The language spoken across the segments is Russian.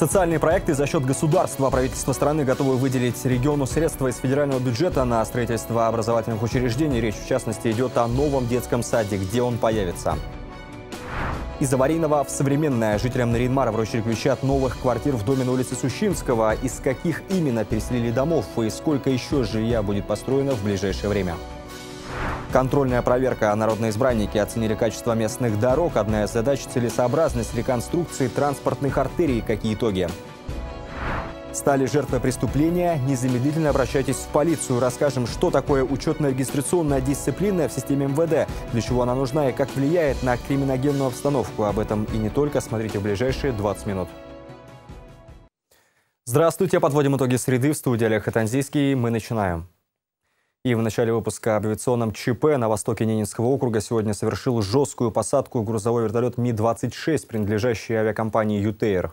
Социальные проекты за счет государства. Правительство страны готово выделить региону средства из федерального бюджета на строительство образовательных учреждений. Речь, в частности, идет о новом детском саде, где он появится. Из аварийного в современное жителям Нарьян-Мара вручили ключи от новых квартир в доме на улице Сущинского. Из каких именно переселили домов и сколько еще жилья будет построено в ближайшее время. Контрольная проверка. Народные избранники оценили качество местных дорог. Одна из задач – целесообразность реконструкции транспортных артерий. Какие итоги? Стали жертвой преступления? Незамедлительно обращайтесь в полицию. Расскажем, что такое учетно-регистрационная дисциплина в системе МВД, для чего она нужна и как влияет на криминогенную обстановку. Об этом и не только. Смотрите в ближайшие 20 минут. Здравствуйте. Подводим итоги среды. В студии Олег Итанзийский. Мы начинаем. И в начале выпуска об авиационном ЧП на востоке Ненецкого округа сегодня совершил жесткую посадку грузовой вертолет Ми-26, принадлежащий авиакомпании «Ютейр».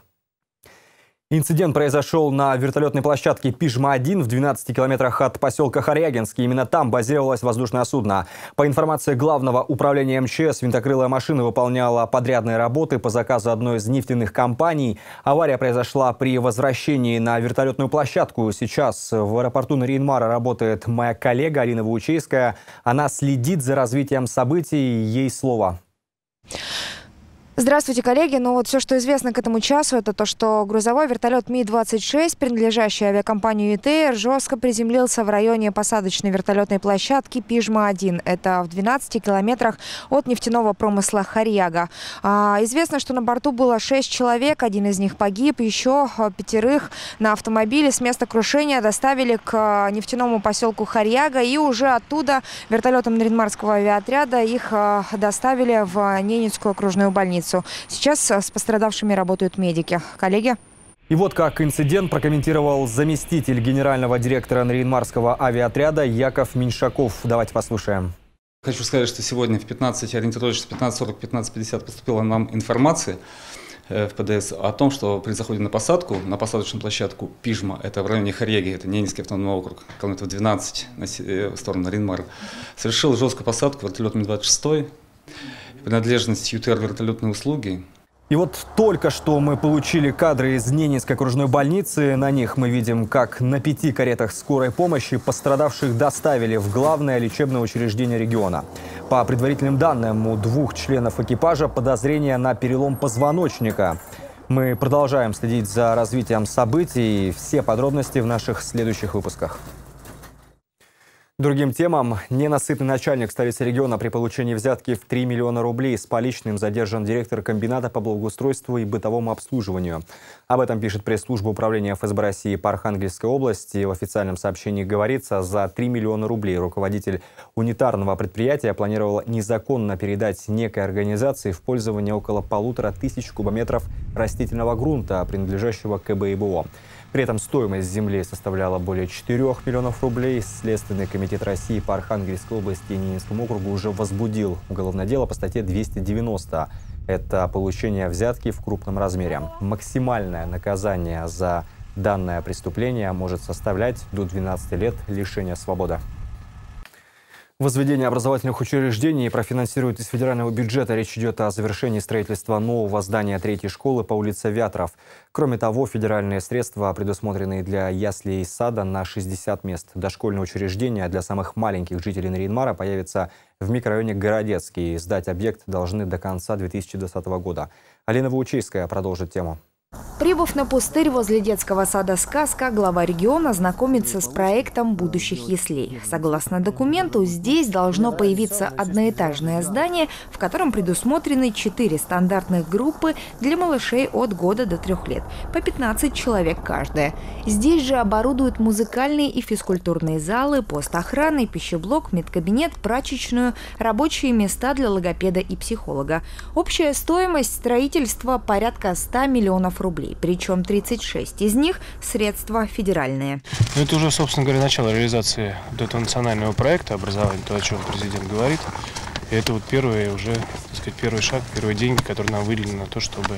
Инцидент произошел на вертолетной площадке Пижма-1 в 12 километрах от поселка Харьягинский. Именно там базировалось воздушное судно. По информации Главного управления МЧС, винтокрылая машина выполняла подрядные работы по заказу одной из нефтяных компаний. Авария произошла при возвращении на вертолетную площадку. Сейчас в аэропорту Нарьян-Мара работает моя коллега Алина Вучейская. Она следит за развитием событий. Ей слово. Здравствуйте, коллеги. Ну вот все, что известно к этому часу, это то, что грузовой вертолет Ми-26, принадлежащий авиакомпании «Ютейр», жестко приземлился в районе посадочной вертолетной площадки Пижма-1. Это в 12 километрах от нефтяного промысла Харьяга. Известно, что на борту было 6 человек, один из них погиб, еще 5 на автомобиле с места крушения доставили к нефтяному поселку Харьяга, и уже оттуда вертолетом Нарьян-Марского авиаотряда их доставили в Ненецкую окружную больницу. Сейчас с пострадавшими работают медики. Коллеги. И вот как инцидент прокомментировал заместитель генерального директора Нарьян-Марского авиаотряда Яков Меньшаков. Давайте послушаем. Хочу сказать, что сегодня в 15, ориентировочно 15:40-15:50 поступила нам информация в ПДС о том, что при заходе на посадку, на посадочную площадку Пижма, это в районе Харьяги, это Ненецкий автономный округ, километров 12 в сторону Нарьян-Мара, совершил жесткую посадку вертолет Ми-26, принадлежность ЮТР вертолетной услуги. И вот только что мы получили кадры из Ненецкой окружной больницы. На них мы видим, как на 5 каретах скорой помощи пострадавших доставили в главное лечебное учреждение региона. По предварительным данным, у 2 членов экипажа подозрение на перелом позвоночника. Мы продолжаем следить за развитием событий. Все подробности в наших следующих выпусках. Другим темам. Ненасытный начальник столицы региона при получении взятки в 3 миллиона рублей с поличным задержан директор комбината по благоустройству и бытовому обслуживанию. Об этом пишет пресс-служба управления ФСБ России по Архангельской области. В официальном сообщении говорится, за 3 миллиона рублей руководитель унитарного предприятия планировал незаконно передать некой организации в пользование около 1500 кубометров растительного грунта, принадлежащего КБИБО. При этом стоимость земли составляла более 4 миллионов рублей. Следственный комитет России по Архангельской области и Ненецкому округу уже возбудил уголовное дело по статье 290. Это получение взятки в крупном размере. Максимальное наказание за данное преступление может составлять до 12 лет лишения свободы. Возведение образовательных учреждений профинансируют из федерального бюджета. Речь идет о завершении строительства нового здания 3-й школы по улице Вятров. Кроме того, федеральные средства, предусмотренные для яслей и сада, на 60 мест. Дошкольное учреждение для самых маленьких жителей Нарьян-Мара появится в микрорайоне Городецкий. Сдать объект должны до конца 2020 года. Алина Вучейская продолжит тему. Прибыв на пустырь возле детского сада «Сказка», глава региона знакомится с проектом будущих яслей. Согласно документу, здесь должно появиться одноэтажное здание, в котором предусмотрены 4 стандартных группы для малышей от года до 3 лет, по 15 человек каждая. Здесь же оборудуют музыкальные и физкультурные залы, пост охраны, пищеблок, медкабинет, прачечную, рабочие места для логопеда и психолога. Общая стоимость строительства порядка 100 миллионов рублей, причем 36 из них средства федеральные. Это уже, собственно говоря, начало реализации вот этого национального проекта образования, то, о чем президент говорит. И это вот первый шаг, первые деньги, которые нам выделены на то, чтобы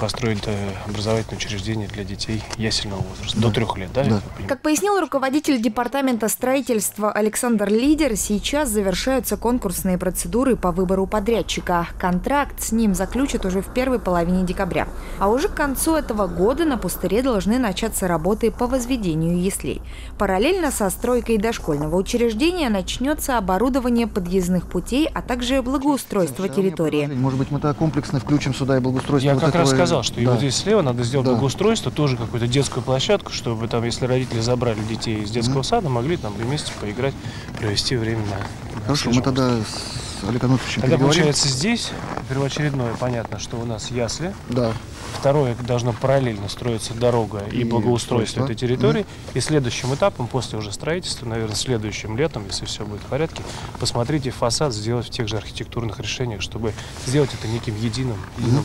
построить образовательное учреждение для детей ясельного возраста. Да. До 3 лет, да? Как пояснил руководитель департамента строительства Александр Лидер, сейчас завершаются конкурсные процедуры по выбору подрядчика. Контракт с ним заключат уже в первой половине декабря. А уже к концу этого года на пустыре должны начаться работы по возведению яслей. Параллельно со стройкой дошкольного учреждения начнется оборудование подъездных путей, а также благоустройство территории. Может быть, мы так комплексно включим сюда и благоустройство. Я вот как раз сказал, что да. И вот здесь слева надо сделать благоустройство, тоже какую-то детскую площадку, чтобы там, если родители забрали детей из детского сада, могли там вместе поиграть, провести время на... Хорошо, мы тогда с Олегом Итанзийским переговорим. Тогда получается здесь первоочередное, понятно, что у нас ясли. Да. Второе, должно параллельно строиться дорога и благоустройство этой территории. И следующим этапом, после уже строительства, наверное, следующим летом, если все будет в порядке, посмотрите фасад, сделать в тех же архитектурных решениях, чтобы сделать это неким единым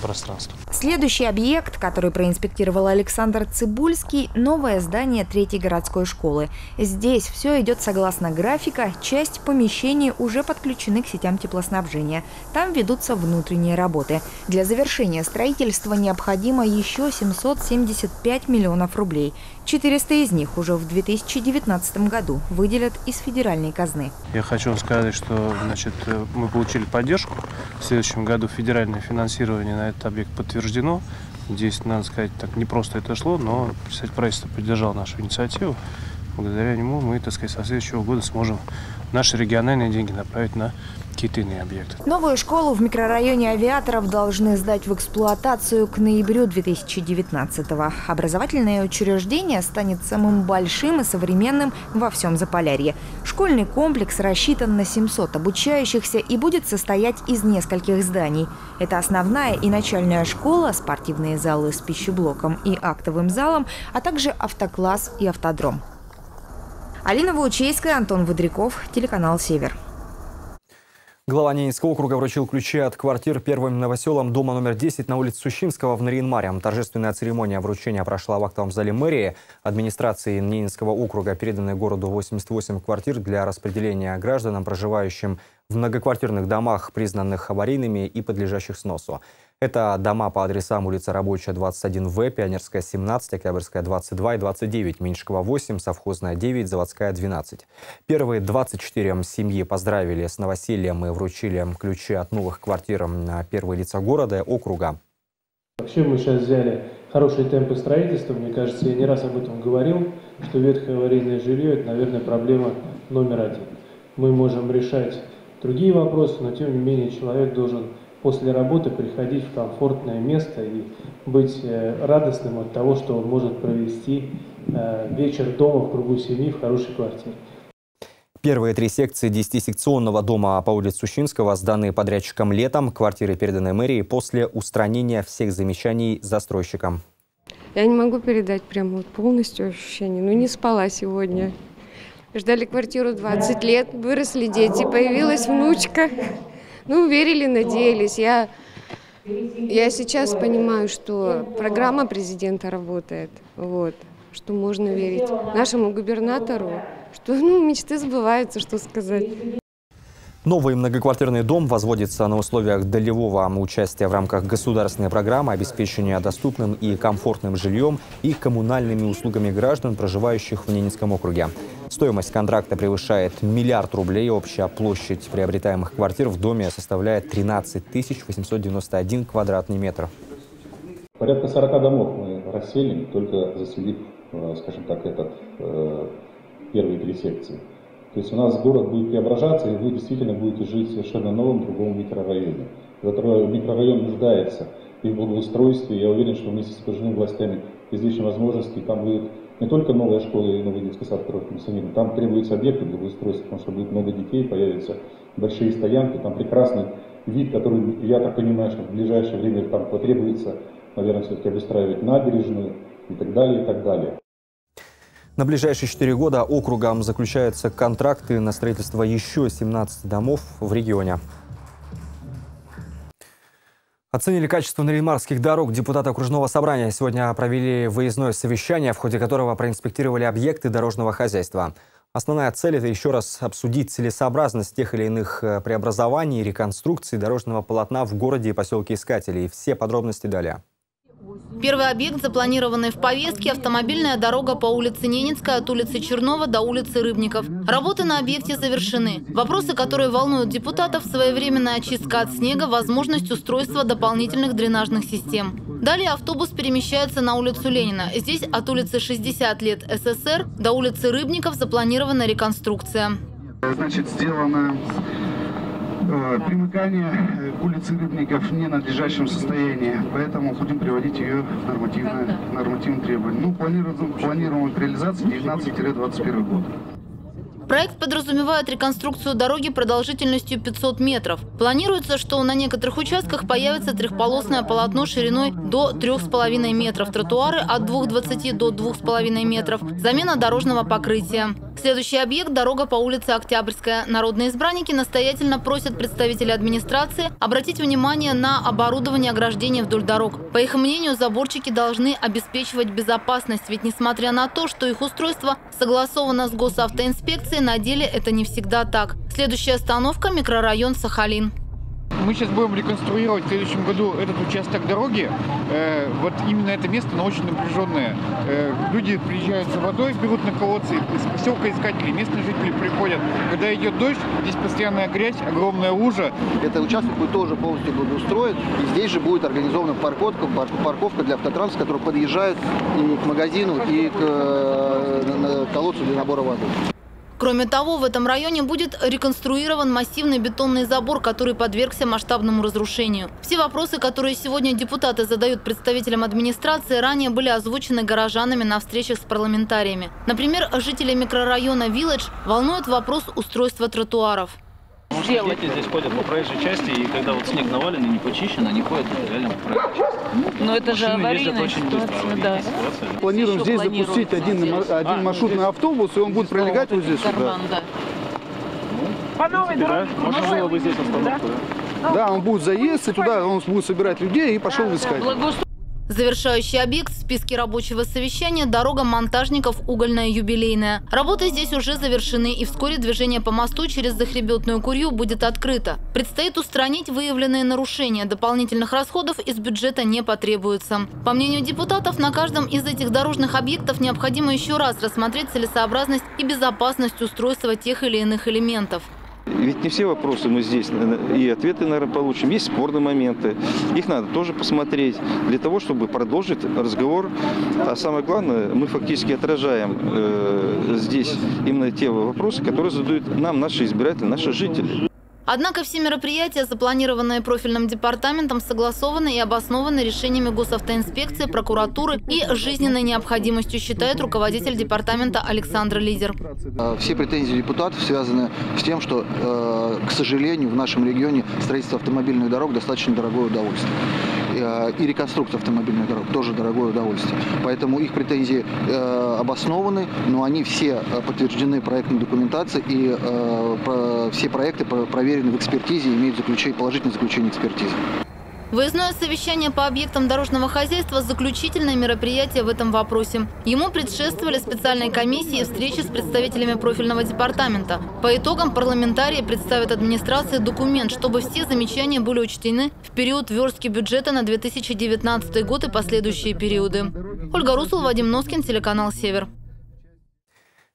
пространством. Следующий объект, который проинспектировал Александр Цибульский, новое здание 3-й городской школы. Здесь все идет согласно графика, часть помещений уже подключены к сетям теплоснабжения. Там ведутся внутренние работы. Для завершения строительства необходимо еще 775 миллионов рублей. 400 из них уже в 2019 году выделят из федеральной казны. Я хочу сказать, что мы получили поддержку. В следующем году федеральное финансирование на этот объект подтверждено. Здесь, надо сказать, так не просто это шло, но представитель правительства поддержал нашу инициативу. Благодаря нему мы, так сказать, со следующего года сможем наши региональные деньги направить на какие-то иные объекты. Новую школу в микрорайоне Авиаторов должны сдать в эксплуатацию к ноябрю 2019-го. Образовательное учреждение станет самым большим и современным во всем Заполярье. Школьный комплекс рассчитан на 700 обучающихся и будет состоять из нескольких зданий. Это основная и начальная школа, спортивные залы с пищеблоком и актовым залом, а также автокласс и автодром. Алина Вучейская, Антон Водряков, телеканал «Север». Глава Ненецкого округа вручил ключи от квартир первым новоселам дома номер 10 на улице Сущинского в Нарьян-Маре. Торжественная церемония вручения прошла в актовом зале мэрии. Администрации Ненецкого округа переданы городу 88 квартир для распределения гражданам, проживающим в многоквартирных домах, признанных аварийными и подлежащих сносу. Это дома по адресам улица Рабочая, 21В, Пионерская, 17, Октябрьская, 22 и 29, Меньшкова, 8, Совхозная, 9, Заводская, 12. Первые 24 семьи поздравили с новосельем и вручили ключи от новых квартир на первые лица города и округа. Вообще мы сейчас взяли хорошие темпы строительства. Мне кажется, я не раз об этом говорил, что ветхое аварийное жилье – это, наверное, проблема номер один. Мы можем решать другие вопросы, но тем не менее человек должен после работы приходить в комфортное место и быть радостным от того, что он может провести вечер дома в кругу семьи в хорошей квартире. Первые 3 секции 10-секционного дома по улице Сущинского сданы подрядчикам летом. Квартиры переданы мэрии после устранения всех замечаний застройщикам. Я не могу передать прямо вот полностью ощущение. Ну, не спала сегодня. Ждали квартиру 20 лет, выросли дети, появилась внучка. Ну, верили, надеялись. Я сейчас понимаю, что программа президента работает, вот, что можно верить нашему губернатору, что мечты сбываются, что сказать. Новый многоквартирный дом возводится на условиях долевого участия в рамках государственной программы обеспечения доступным и комфортным жильем и коммунальными услугами граждан, проживающих в Ненецком округе. Стоимость контракта превышает 1 миллиард рублей. Общая площадь приобретаемых квартир в доме составляет 13 891 квадратный метр. Порядка 40 домов мы расселим, только заселив, скажем так, первые 3 секции. То есть у нас город будет преображаться, и вы действительно будете жить в совершенно новом, другом микрорайоне. Который микрорайон нуждается и в благоустройстве. Я уверен, что вместе с окружными властями излишние возможности, там будет не только новая школа и новый детский сад, который функционирует, там требуются объекты благоустройства, потому что будет много детей, появятся большие стоянки, там прекрасный вид, который, я так понимаю, что в ближайшее время там потребуется, наверное, все-таки обустраивать набережную и так далее, и так далее. На ближайшие 4 года округам заключаются контракты на строительство еще 17 домов в регионе. Оценили качество нарьян-марских дорог депутаты окружного собрания. Сегодня провели выездное совещание, в ходе которого проинспектировали объекты дорожного хозяйства. Основная цель – это еще раз обсудить целесообразность тех или иных преобразований и реконструкций дорожного полотна в городе и поселке Искателей. Все подробности далее. Первый объект, запланированный в повестке, автомобильная дорога по улице Ненецкая от улицы Чернова до улицы Рыбников. Работы на объекте завершены. Вопросы, которые волнуют депутатов, своевременная очистка от снега, возможность устройства дополнительных дренажных систем. Далее автобус перемещается на улицу Ленина. Здесь от улицы 60 лет СССР до улицы Рыбников запланирована реконструкция. Значит, сделано примыкание к улице Рыбников в ненадлежащем состоянии, поэтому будем приводить ее в нормативные требования. Ну, планируем к реализации 19-21 год. Проект подразумевает реконструкцию дороги продолжительностью 500 метров. Планируется, что на некоторых участках появится трехполосное полотно шириной до 3,5 метров, тротуары от 2,20 до 2,5 метров, замена дорожного покрытия. Следующий объект – дорога по улице Октябрьская. Народные избранники настоятельно просят представителей администрации обратить внимание на оборудование ограждения вдоль дорог. По их мнению, заборчики должны обеспечивать безопасность, ведь несмотря на то, что их устройство согласовано с госавтоинспекцией, на деле это не всегда так. Следующая остановка – микрорайон Сахалин. Мы сейчас будем реконструировать в следующем году этот участок дороги. Вот именно это место, оно очень напряженное. Люди приезжают за водой, берут на колодцы, из поселка искатели, местные жители приходят. Когда идет дождь, здесь постоянная грязь, огромная лужа. Этот участок будет тоже полностью благоустроен. И здесь же будет организована парковка для автотранса, который подъезжает и к магазину, и к колодцу для набора воды. Кроме того, в этом районе будет реконструирован массивный бетонный забор, который подвергся масштабному разрушению. Все вопросы, которые сегодня депутаты задают представителям администрации, ранее были озвучены горожанами на встречах с парламентариями. Например, жители микрорайона «Вилледж» волнует вопрос устройства тротуаров. Дети здесь ходят по проезжей части, и когда вот снег навален и не почищен, они ходят реально по проезжей части. Но это же аварийная ситуация, да. Планируем здесь запустить один маршрутный автобус, и он будет пролегать вот здесь сюда. По новой дороге. Можно было бы здесь остановку, да? Да, он будет заезд, и туда он будет собирать людей и пошел искать. Завершающий объект в списке рабочего совещания – дорога монтажников Угольная-Юбилейная. Работы здесь уже завершены, и вскоре движение по мосту через Захребетную Курью будет открыто. Предстоит устранить выявленные нарушения. Дополнительных расходов из бюджета не потребуется. По мнению депутатов, на каждом из этих дорожных объектов необходимо еще раз рассмотреть целесообразность и безопасность устройства тех или иных элементов. Ведь не все вопросы мы здесь и ответы, наверное, получим. Есть спорные моменты, их надо тоже посмотреть, для того, чтобы продолжить разговор. А самое главное, мы фактически отражаем здесь именно те вопросы, которые задают нам наши избиратели, наши жители. Однако все мероприятия, запланированные профильным департаментом, согласованы и обоснованы решениями госавтоинспекции, прокуратуры и жизненной необходимостью, считает руководитель департамента Александр Лидер. Все претензии депутатов связаны с тем, что, к сожалению, в нашем регионе строительство автомобильных дорог достаточно дорогое удовольствие. И реконструкция автомобильных дорог тоже дорогое удовольствие. Поэтому их претензии обоснованы, но они все подтверждены проектной документацией, и все проекты проверены в экспертизе и имеют положительное заключение экспертизы. Выездное совещание по объектам дорожного хозяйства – заключительное мероприятие в этом вопросе. Ему предшествовали специальные комиссии и встречи с представителями профильного департамента. По итогам парламентарии представят администрации документ, чтобы все замечания были учтены в период верстки бюджета на 2019 год и последующие периоды. Ольга Русл, Вадим Носкин, телеканал «Север».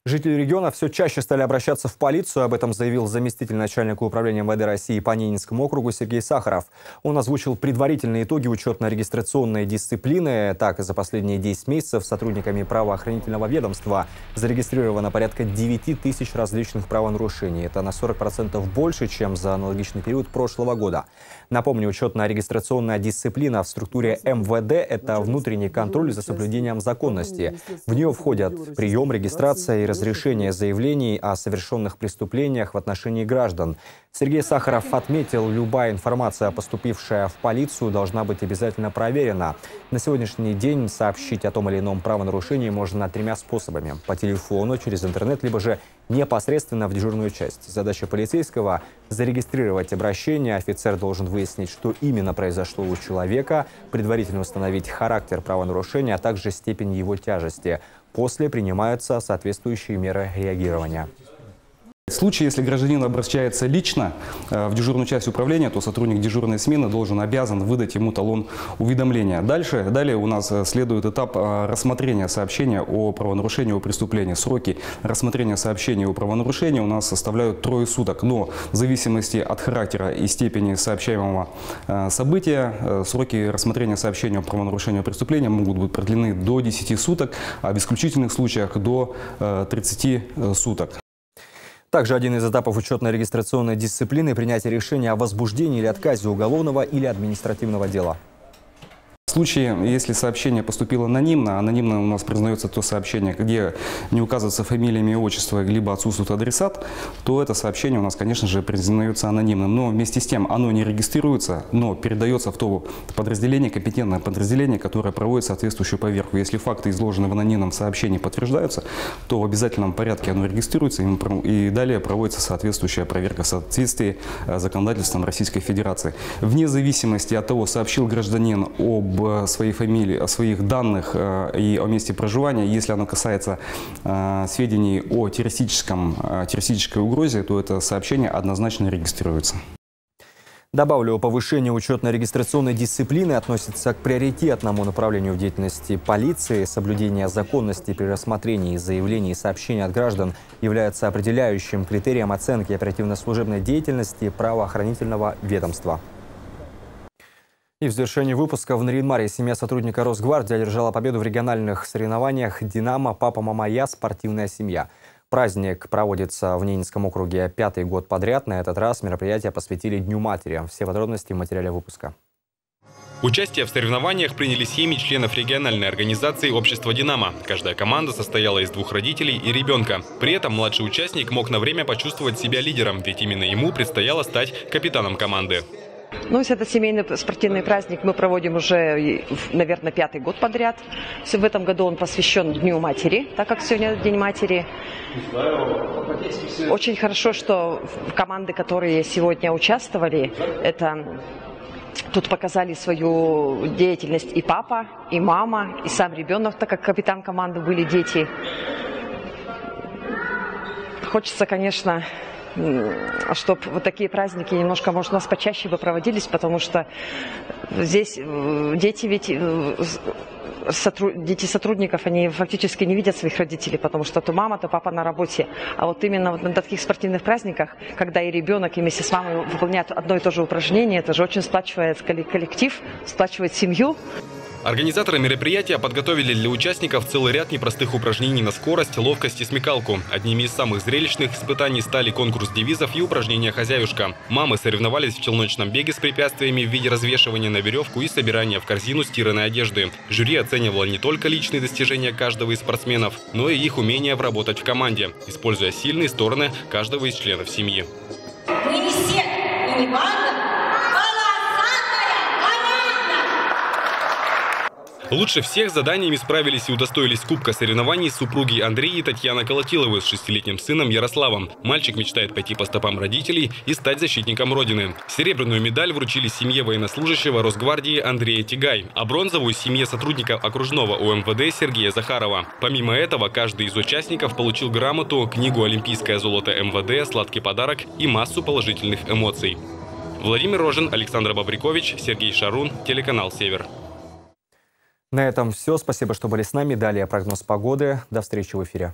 Жители региона все чаще стали обращаться в полицию. Об этом заявил заместитель начальника управления МВД России по Ненецкому округу Сергей Сахаров. Он озвучил предварительные итоги учетно-регистрационной дисциплины. Так, за последние 10 месяцев сотрудниками правоохранительного ведомства зарегистрировано порядка 9000 различных правонарушений. Это на 40% больше, чем за аналогичный период прошлого года. Напомню, учетно-регистрационная дисциплина в структуре МВД – это внутренний контроль за соблюдением законности. В нее входят прием, регистрация и разрешение заявлений о совершенных преступлениях в отношении граждан. Сергей Сахаров отметил, любая информация, поступившая в полицию, должна быть обязательно проверена. На сегодняшний день сообщить о том или ином правонарушении можно 3 способами: по телефону, через интернет, либо же непосредственно в дежурную часть. Задача полицейского – зарегистрировать обращение. Офицер должен выяснить, что именно произошло у человека, предварительно установить характер правонарушения, а также степень его тяжести. После принимаются соответствующие меры реагирования. В случае, если гражданин обращается лично в дежурную часть управления, то сотрудник дежурной смены обязан выдать ему талон уведомления. Далее у нас следует этап рассмотрения сообщения о правонарушении, о преступлении. Сроки рассмотрения сообщения о правонарушении у нас составляют 3 суток, но в зависимости от характера и степени сообщаемого события, сроки рассмотрения сообщения о правонарушении, о преступлении могут быть продлены до 10 суток, а в исключительных случаях до 30 суток. Также один из этапов учетно-регистрационной дисциплины – принятие решения о возбуждении или отказе уголовного или административного дела. В случае, если сообщение поступило анонимно, анонимно у нас признается то сообщение, где не указывается фамилия, имя, отчество, либо отсутствует адресат, то это сообщение у нас, конечно же, признается анонимным. Но вместе с тем оно не регистрируется, но передается в то подразделение, компетентное подразделение, которое проводит соответствующую проверку. Если факты, изложенные в анонимном сообщении, подтверждаются, то в обязательном порядке оно регистрируется и далее проводится соответствующая проверка в соответствии с законодательством Российской Федерации. Вне зависимости от того, сообщил гражданин об своей фамилии, о своих данных и о месте проживания, если оно касается сведений о террористической угрозе, то это сообщение однозначно регистрируется. Добавлю, повышение учетно-регистрационной дисциплины относится к приоритетному направлению в деятельности полиции. Соблюдение законности при рассмотрении заявлений и сообщений от граждан является определяющим критерием оценки оперативно-служебной деятельности правоохранительного ведомства. И в завершении выпуска в Нарьян-Маре семья сотрудника Росгвардии одержала победу в региональных соревнованиях «Динамо. Папа, мама, я. Спортивная семья». Праздник проводится в Ненецком округе 5-й год подряд. На этот раз мероприятие посвятили Дню матери. Все подробности в материале выпуска. Участие в соревнованиях приняли семьи членов региональной организации «Общество Динамо». Каждая команда состояла из 2 родителей и ребенка. При этом младший участник мог на время почувствовать себя лидером, ведь именно ему предстояло стать капитаном команды. Ну, этот семейный спортивный праздник мы проводим уже, наверное, 5-й год подряд. В этом году он посвящен Дню матери, так как сегодня День матери. Очень хорошо, что команды, которые сегодня участвовали, тут показали свою деятельность и папа, и мама, и сам ребенок, так как капитан команды были дети. Хочется, конечно, чтобы вот такие праздники немножко, может, у нас почаще бы проводились, потому что здесь дети сотрудников, они фактически не видят своих родителей, потому что то мама, то папа на работе. А вот именно вот на таких спортивных праздниках, когда и ребенок, и вместе с мамой выполняют одно и то же упражнение, это же очень сплачивает коллектив, сплачивает семью. Организаторы мероприятия подготовили для участников целый ряд непростых упражнений на скорость, ловкость и смекалку. Одними из самых зрелищных испытаний стали конкурс девизов и упражнения «Хозяюшка». Мамы соревновались в челночном беге с препятствиями в виде развешивания на веревку и собирания в корзину стиранной одежды. Жюри оценивало не только личные достижения каждого из спортсменов, но и их умение работать в команде, используя сильные стороны каждого из членов семьи. Лучше всех заданиями справились и удостоились кубка соревнований супруги Андрей и Татьяна Колотиловы с 6-летним сыном Ярославом. Мальчик мечтает пойти по стопам родителей и стать защитником Родины. Серебряную медаль вручили семье военнослужащего Росгвардии Андрея Тигай, а бронзовую – семье сотрудника окружного УМВД Сергея Захарова. Помимо этого, каждый из участников получил грамоту, книгу «Олимпийское золото МВД», сладкий подарок и массу положительных эмоций. Владимир Рожин, Александр Бабрикович, Сергей Шарун, телеканал «Север». На этом все. Спасибо, что были с нами. Далее прогноз погоды. До встречи в эфире.